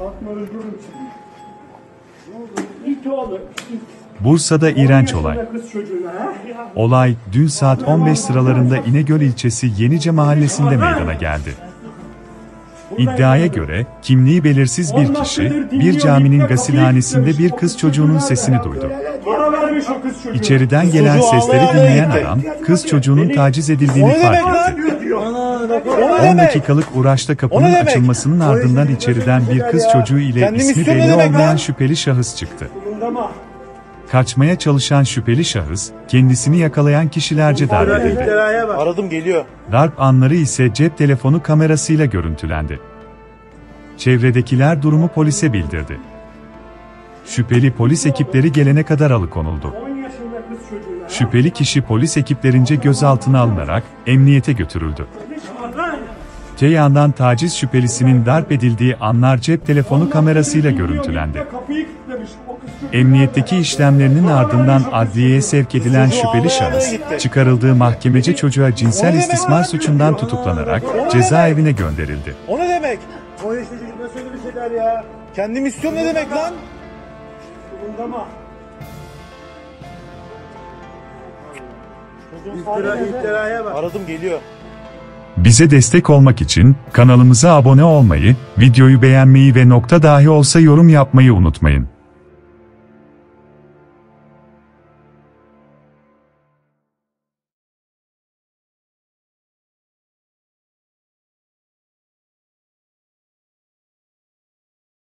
Atma özgürlük için. İt olur, it. Bursa'da iğrenç olay. Olay, dün saat 15 sıralarında İnegöl ilçesi Yenice Mahallesi'nde meydana geldi. İddiaya göre, kimliği belirsiz bir kişi, bir caminin gasilhanesinde bir kız çocuğunun sesini duydu. İçeriden gelen sesleri dinleyen adam, kız çocuğunun taciz edildiğini fark etti. 10 dakikalık uğraşta kapının açılmasının ardından içeriden bir kız çocuğu ile ismi belli olmayan şüpheli şahıs çıktı. Kaçmaya çalışan şüpheli şahıs, kendisini yakalayan kişilerce darp edildi. Aradım, geliyor. Darp anları ise cep telefonu kamerasıyla görüntülendi. Çevredekiler durumu polise bildirdi. Şüpheli polis ekipleri gelene kadar alıkonuldu. Şüpheli kişi polis ekiplerince gözaltına alınarak emniyete götürüldü. Öte yandan taciz şüphelisinin darp edildiği anlar cep telefonu kamerasıyla görüntülendi. Emniyetteki işlemlerinin ardından adliyeye sevk edilen şüpheli şahıs, çıkarıldığı mahkemece çocuğa cinsel istismar suçundan tutuklanarak cezaevine gönderildi. O ne demek? O işte böyle bir şeyler ya. Kendim istiyorum ne demek lan? Aradım, geliyor. Bize destek olmak için kanalımıza abone olmayı, videoyu beğenmeyi ve nokta dahi olsa yorum yapmayı unutmayın.